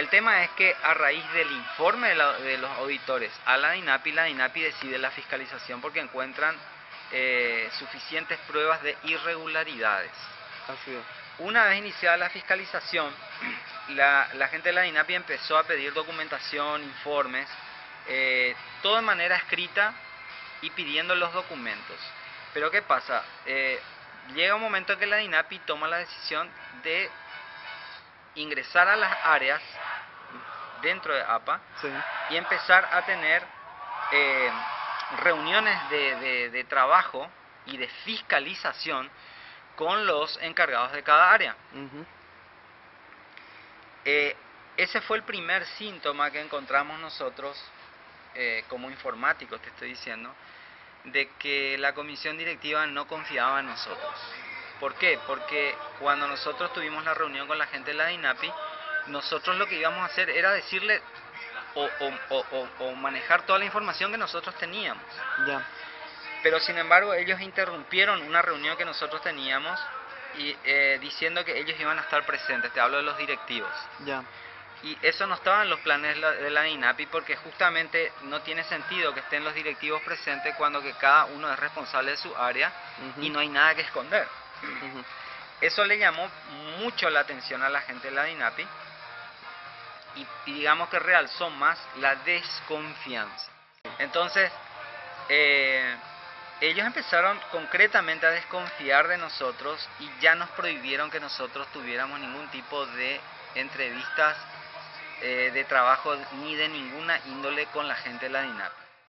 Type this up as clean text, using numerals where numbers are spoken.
El tema es que a raíz del informe de los auditores a la DINAPI decide la fiscalización porque encuentran suficientes pruebas de irregularidades. Así es. Una vez iniciada la fiscalización, la gente de la DINAPI empezó a pedir documentación, informes, todo de manera escrita y pidiendo los documentos. Pero ¿qué pasa? Llega un momento en que la DINAPI toma la decisión de ingresar a las áreas dentro de APA, sí, y empezar a tener reuniones de trabajo y de fiscalización con los encargados de cada área. Uh-huh. Ese fue el primer síntoma que encontramos nosotros, como informáticos, te estoy diciendo, de que la comisión directiva no confiaba en nosotros. ¿Por qué? Porque cuando nosotros tuvimos la reunión con la gente de la DINAPI, nosotros lo que íbamos a hacer era decirle o manejar toda la información que nosotros teníamos. Ya. Pero sin embargo ellos interrumpieron una reunión que nosotros teníamos y diciendo que ellos iban a estar presentes, te hablo de los directivos. Ya. Y eso no estaba en los planes de la DINAPI porque justamente no tiene sentido que estén los directivos presentes cuando que cada uno es responsable de su área, uh-huh, y no hay nada que esconder. Uh-huh. Eso le llamó mucho la atención a la gente de la DINAPI y digamos que realzó más la desconfianza. Entonces ellos empezaron concretamente a desconfiar de nosotros y ya nos prohibieron que nosotros tuviéramos ningún tipo de entrevistas de trabajo ni de ninguna índole con la gente de la DINAPI.